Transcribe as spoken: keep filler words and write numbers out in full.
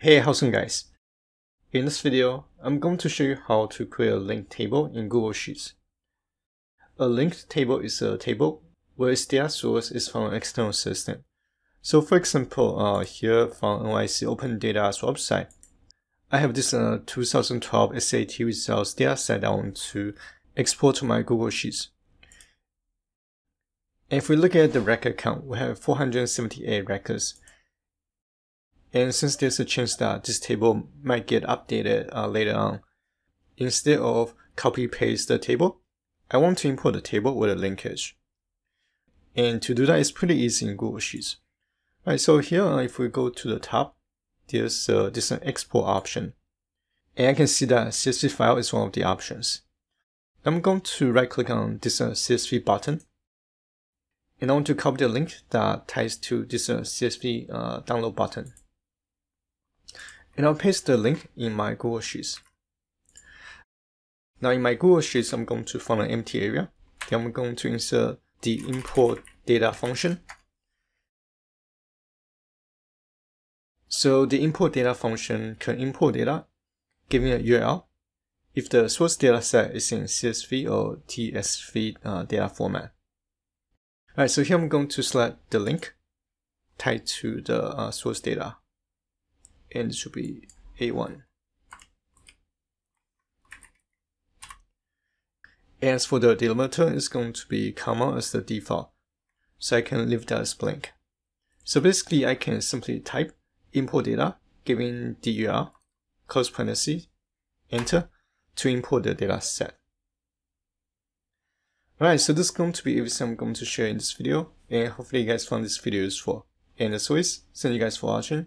Hey, how's it going, guys? In this video, I'm going to show you how to create a linked table in Google Sheets. A linked table is a table where its data source is from an external system. So for example, uh, here from N Y C Open Data's website, I have this uh, two thousand twelve S A T results dataset I want to export to my Google Sheets. And if we look at the record count, we have four hundred seventy-eight records. And since there's a chance that this table might get updated uh, later on, instead of copy-paste the table, I want to import the table with a linkage. And to do that, it's pretty easy in Google Sheets. All right, so here, uh, if we go to the top, there's, uh, there's an export option. And I can see that C S V file is one of the options. I'm going to right-click on this uh, C S V button. And I want to copy the link that ties to this uh, C S V uh, download button. And I'll paste the link in my Google Sheets. Now in my Google Sheets, I'm going to find an empty area. Then I'm going to insert the import data function. So the import data function can import data, giving a U R L, if the source data set is in C S V or T S V uh, data format. Alright, so here I'm going to select the link tied to the uh, source data, and it should be A one. As for the delimiter, it's going to be comma as the default, so I can leave that as blank. So basically, I can simply type import data, giving the U R L, close parentheses, enter, to import the data set. Alright, so this is going to be everything I'm going to share in this video, and hopefully you guys found this video useful. And as always, thank you guys for watching.